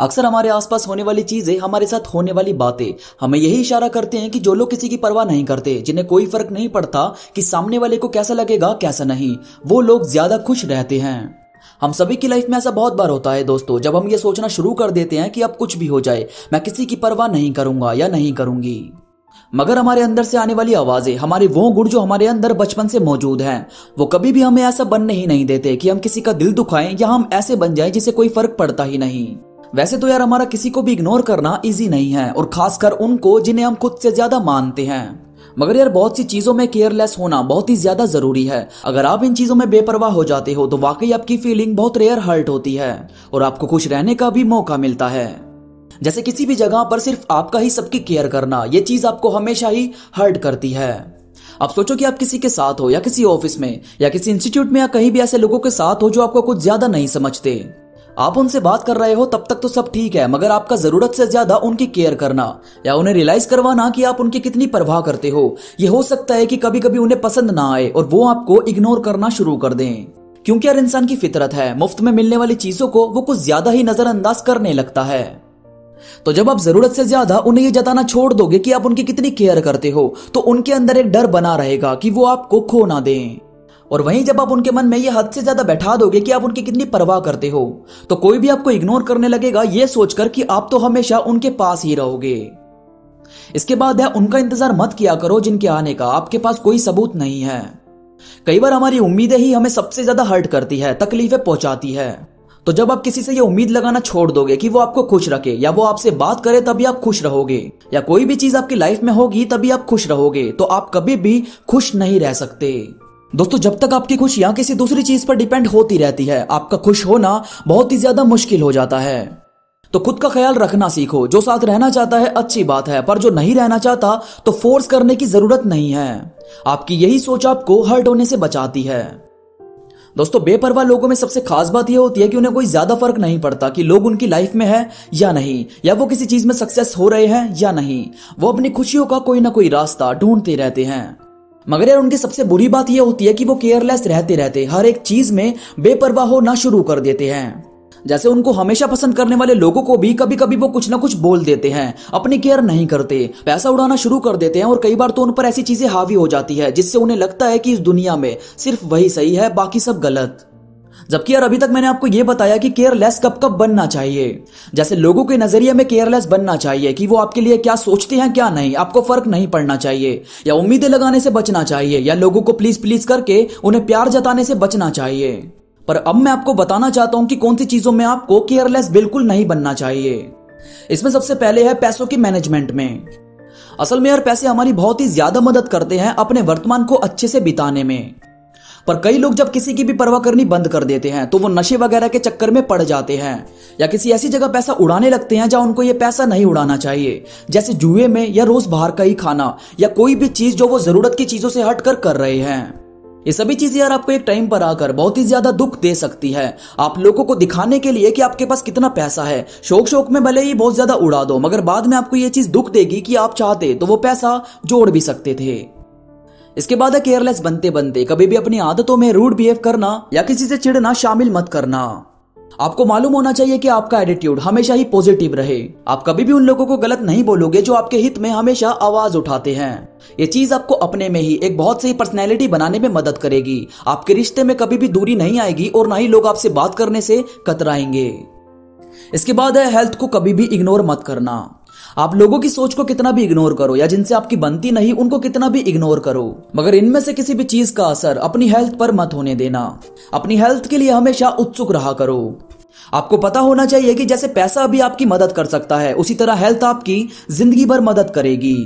अक्सर हमारे आसपास होने वाली चीजें, हमारे साथ होने वाली बातें हमें यही इशारा करते हैं कि जो लोग किसी की परवाह नहीं करते, जिन्हें कोई फर्क नहीं पड़ता कि सामने वाले को कैसा लगेगा कैसा नहीं, वो लोग ज्यादा खुश रहते हैं। हम सभी की लाइफ में ऐसा बहुत बार होता है दोस्तों, जब हम ये सोचना शुरू कर देते हैं कि अब कुछ भी हो जाए मैं किसी की परवाह नहीं करूंगा या नहीं करूंगी। मगर हमारे अंदर से आने वाली आवाजें, हमारे वो गुण जो हमारे अंदर बचपन से मौजूद हैं, वो कभी भी हमें ऐसा बनने ही नहीं देते कि हम किसी का दिल दुखाएं या हम ऐसे बन जाएं जिसे कोई फर्क पड़ता ही नहीं। वैसे तो यार, हमारा किसी को भी इग्नोर करना इजी नहीं है, और खासकर उनको जिन्हें हम खुद से ज्यादा मानते हैं। मगर यार, बहुत सी चीजों में केयरलेस होना बहुत ही ज्यादा जरूरी है। अगर आप इन चीजों में बेपरवाह हो जाते हो तो वाकई आपकी फीलिंग बहुत रेयर हर्ट होती है और आपको खुश रहने का भी मौका मिलता है। जैसे किसी भी जगह पर सिर्फ आपका ही सबकी केयर करना, ये चीज आपको हमेशा ही हर्ट करती है। आप सोचो कि आप किसी के साथ हो, या किसी ऑफिस में, या किसी इंस्टीट्यूट में, या कहीं भी ऐसे लोगों के साथ हो जो आपको कुछ ज्यादा नहीं समझते। आप उनसे बात कर रहे हो तब तक तो सब ठीक है, मगर आपका जरूरत से ज्यादा उनकी केयर करना या उन्हें रियलाइज करवाना कि आप उनकी कितनी परवाह करते हो, ये हो सकता है कि कभी कभी उन्हें पसंद ना आए और वो आपको इग्नोर करना शुरू कर दें। क्योंकि यार, इंसान की फितरत है, मुफ्त में मिलने वाली चीजों को वो कुछ ज्यादा ही नजरअंदाज करने लगता है। तो जब आप जरूरत से ज्यादा उन्हें ये जताना छोड़ दोगे कि आप उनकी कितनी केयर करते हो, तो उनके अंदर एक डर बना रहेगा कि वो आपको खो ना दें। और वहीं जब आप उनके मन में ये हद से ज्यादा बैठा दोगे कि आप उनकी कितनी परवाह करते हो, तो कोई भी आपको इग्नोर करने लगेगा ये सोचकर कि आप तो हमेशा उनके पास ही रहोगे। इसके बाद है, उनका इंतजार मत किया करो जिनके आने का आपके पास कोई सबूत नहीं है। कई बार हमारी उम्मीदें ही हमें सबसे ज्यादा हर्ट करती है, तकलीफें पहुंचाती है। तो जब आप किसी से ये उम्मीद लगाना छोड़ दोगे कि वो आपको खुश रखे, या वो आपसे बात करे तभी आप खुश रहोगे, या कोई भी चीज आपकी लाइफ में होगी तभी आप खुश रहोगे, तो आप कभी भी खुश नहीं रह सकते। दोस्तों, जब तक आपकी खुशियां किसी दूसरी चीज पर डिपेंड होती रहती है, आपका खुश होना बहुत ही ज्यादा मुश्किल हो जाता है। तो खुद का ख्याल रखना सीखो। जो साथ रहना चाहता है अच्छी बात है, पर जो नहीं रहना चाहता तो फोर्स करने की जरूरत नहीं है। आपकी यही सोच आपको हर्ट होने से बचाती है। दोस्तों, बेपरवाह लोगों में सबसे खास बात यह होती है कि उन्हें कोई ज्यादा फर्क नहीं पड़ता कि लोग उनकी लाइफ में है या नहीं, या वो किसी चीज में सक्सेस हो रहे हैं या नहीं। वो अपनी खुशियों का कोई ना कोई रास्ता ढूंढते रहते हैं। मगर यार, उनकी सबसे बुरी बात यह होती है कि वो केयरलेस रहते रहते हर एक चीज में बेपरवाह होना शुरू कर देते हैं। जैसे उनको हमेशा पसंद करने वाले लोगों को भी कभी कभी वो कुछ ना कुछ बोल देते हैं, अपनी केयर नहीं करते, पैसा उड़ाना शुरू कर देते हैं, और कई बार तो उन पर ऐसी चीजें हावी हो जाती है जिससे उन्हें लगता है कि इस दुनिया में सिर्फ वही सही है, बाकी सब गलत। जबकि यार, अभी तक मैंने आपको ये बताया कि केयरलेस कब कब बनना चाहिए। जैसे लोगों के नजरिए में केयरलेस बनना चाहिए कि वो आपके लिए क्या सोचते हैं क्या नहीं, आपको फर्क नहीं पड़ना चाहिए, या उम्मीदें लगाने से बचना चाहिए, या लोगों को प्लीज प्लीज करके उन्हें प्यार जताने से बचना चाहिए। पर अब मैं आपको बताना चाहता हूं कि कौन सी चीजों में आपको केयरलेस बिल्कुल नहीं बनना चाहिए। इसमें सबसे पहले है पैसों की मैनेजमेंट में। असल में यार, पैसे हमारी बहुत ही ज्यादा मदद करते हैं अपने वर्तमान को अच्छे से बिताने में। पर कई लोग जब किसी की भी परवाह करनी बंद कर देते हैं तो वो नशे वगैरह के चक्कर में पड़ जाते हैं, या किसी ऐसी जगह पैसा उड़ाने लगते हैं जहां उनको ये पैसा नहीं उड़ाना चाहिए, जैसे जुए में, या रोज बाहर का ही खाना, या कोई भी चीज जो वो जरूरत की चीजों से हटकर कर रहे हैं। ये सभी चीजें यार, आपको एक टाइम पर आकर बहुत ही ज्यादा दुख दे सकती है। आप लोगों को दिखाने के लिए कि आपके पास कितना पैसा है, शौक शौक में भले ही बहुत ज्यादा उड़ा दो, मगर बाद में आपको ये चीज दुख देगी कि आप चाहते तो वो पैसा जोड़ भी सकते थे। इसके बाद है, केयरलेस बनते बनते कभी भी अपनी आदतों में रूड बिहेव करना या किसी से चिढ़ना शामिल मत करना। आपको मालूम होना चाहिए कि आपका एटीट्यूड हमेशा ही पॉजिटिव रहे। आप कभी भी उन लोगों को गलत नहीं बोलोगे जो आपके हित में हमेशा आवाज उठाते हैं। ये चीज आपको अपने में ही एक बहुत सही पर्सनैलिटी बनाने में मदद करेगी। आपके रिश्ते में कभी भी दूरी नहीं आएगी और ना ही लोग आपसे बात करने से कतराएंगे। इसके बाद है, हेल्थ को कभी भी इग्नोर मत करना। आप लोगों की सोच को कितना भी इग्नोर करो, या जिनसे आपकी बनती नहीं उनको कितना भी इग्नोर करो, मगर इनमें से किसी भी चीज का असर अपनी हेल्थ पर मत होने देना। अपनी हेल्थ के लिए हमेशा उत्सुक रहा करो। आपको पता होना चाहिए कि जैसे पैसा अभी आपकी मदद कर सकता है, उसी तरह हेल्थ आपकी जिंदगी भर मदद करेगी।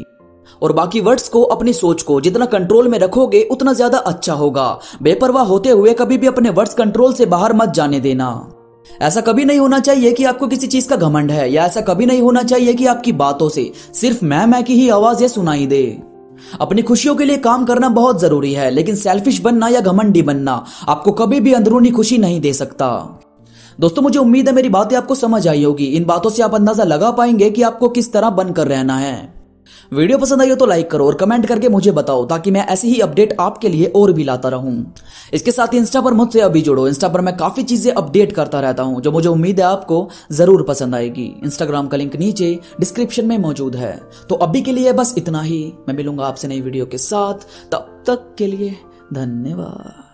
और बाकी वर्ड्स को, अपनी सोच को जितना कंट्रोल में रखोगे उतना ज्यादा अच्छा होगा। बेपरवाह होते हुए कभी भी अपने वर्ड्स कंट्रोल से बाहर मत जाने देना। ऐसा कभी नहीं होना चाहिए कि आपको किसी चीज का घमंड है, या ऐसा कभी नहीं होना चाहिए कि आपकी बातों से सिर्फ मैं की ही आवाजें सुनाई दे। अपनी खुशियों के लिए काम करना बहुत जरूरी है, लेकिन सेल्फिश बनना या घमंडी बनना आपको कभी भी अंदरूनी खुशी नहीं दे सकता। दोस्तों, मुझे उम्मीद है मेरी बातें आपको समझ आई होगी। इन बातों से आप अंदाजा लगा पाएंगे कि आपको किस तरह बनकर रहना है। वीडियो पसंद आई हो तो लाइक करो और कमेंट करके मुझे बताओ ताकि मैं ऐसी ही अपडेट आपके लिए और भी लाता रहूं। इसके साथ ही इंस्टा पर मुझसे अभी जुड़ो। इंस्टा पर मैं काफी चीजें अपडेट करता रहता हूं जो मुझे उम्मीद है आपको जरूर पसंद आएगी। इंस्टाग्राम का लिंक नीचे डिस्क्रिप्शन में मौजूद है। तो अभी के लिए बस इतना ही। मैं मिलूंगा आपसे नई वीडियो के साथ, तब तक के लिए धन्यवाद।